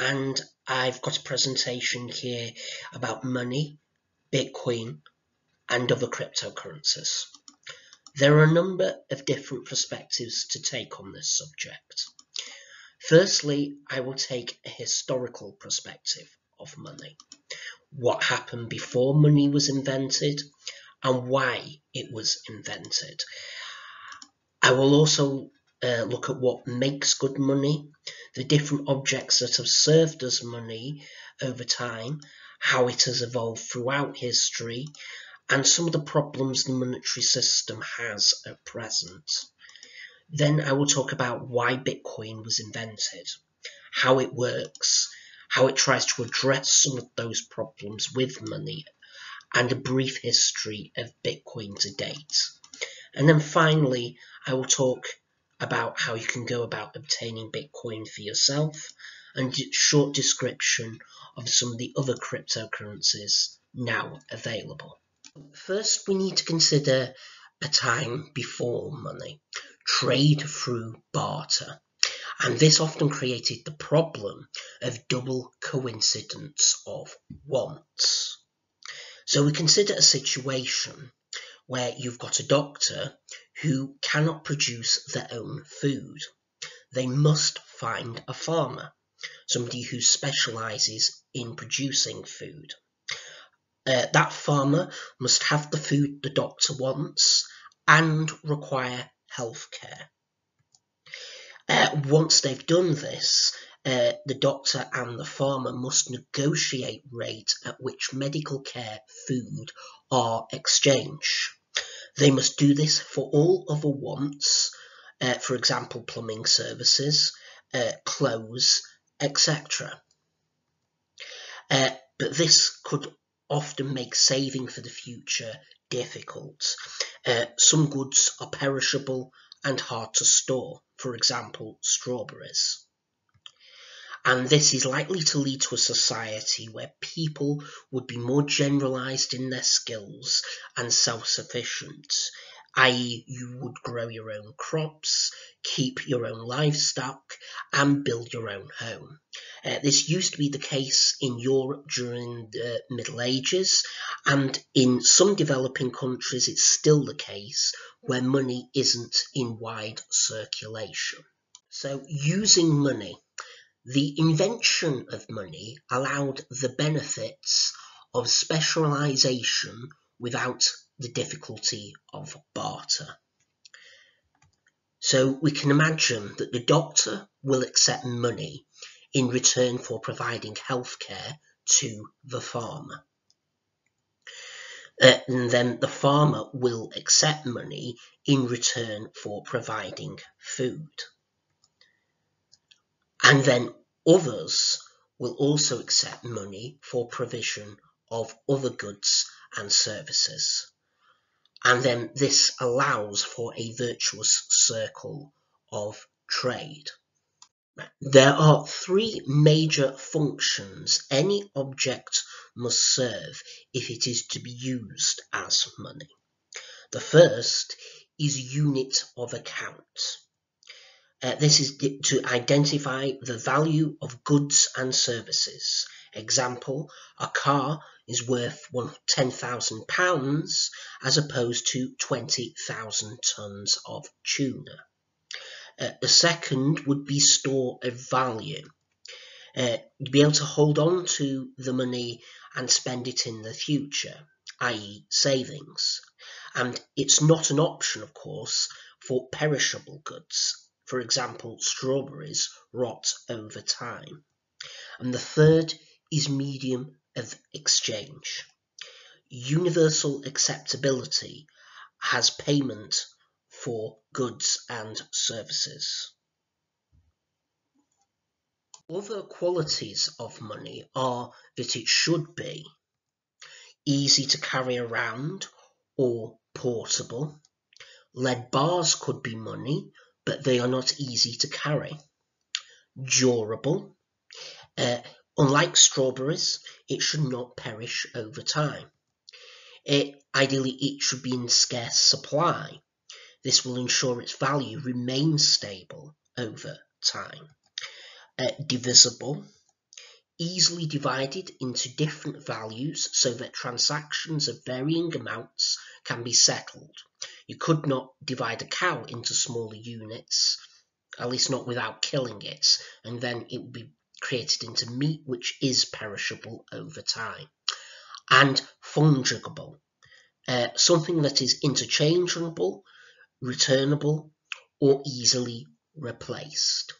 and I've got a presentation here about money, Bitcoin, and other cryptocurrencies. There are a number of different perspectives to take on this subject. Firstly, I will take a historical perspective of money. What happened before money was invented and why it was invented. I will also look at what makes good money, the different objects that have served as money over time, how it has evolved throughout history, and some of the problems the monetary system has at present. Then I will talk about why Bitcoin was invented, how it works, how it tries to address some of those problems with money, and a brief history of Bitcoin to date. And then finally, I will talk about how you can go about obtaining Bitcoin for yourself, and a short description of some of the other cryptocurrencies now available. First, we need to consider a time before money, trade through barter, and this often created the problem of double coincidence of wants. So we consider a situation where you've got a doctor who cannot produce their own food. They must find a farmer, somebody who specialises in producing food. That farmer must have the food the doctor wants and require health care. Once they've done this, the doctor and the farmer must negotiate rates at which medical care food are exchanged. They must do this for all other wants, for example, plumbing services, clothes, etc. But this could often make saving for the future difficult. Some goods are perishable and hard to store, for example, strawberries. And this is likely to lead to a society where people would be more generalised in their skills and self-sufficient, i.e. you would grow your own crops, keep your own livestock, and build your own home. This used to be the case in Europe during the Middle Ages, and in some developing countries it's still the case where money isn't in wide circulation. So using money. The invention of money allowed the benefits of specialisation without the difficulty of barter. So we can imagine that the doctor will accept money in return for providing healthcare to the farmer. And then the farmer will accept money in return for providing food. And then others will also accept money for provision of other goods and services. And then this allows for a virtuous circle of trade. There are three major functions any object must serve if it is to be used as money. The first is unit of account. This is to identify the value of goods and services. Example, a car is worth £10,000 as opposed to 20,000 tons of tuna. The second would be store of value. You'd be able to hold on to the money and spend it in the future, i.e. savings. And it's not an option, of course, for perishable goods. For example, strawberries rot over time. And the third is medium of exchange. Universal acceptability has payment for goods and services. Other qualities of money are that it should be easy to carry around or portable. Lead bars could be money, but they are not easy to carry. Durable. Unlike strawberries, it should not perish over time. Ideally, it should be in scarce supply. This will ensure its value remains stable over time. Divisible. easily divided into different values so that transactions of varying amounts can be settled. You could not divide a cow into smaller units, at least not without killing it, and then it would be created into meat, which is perishable over time. And fungible, something that is interchangeable, returnable, or easily replaced.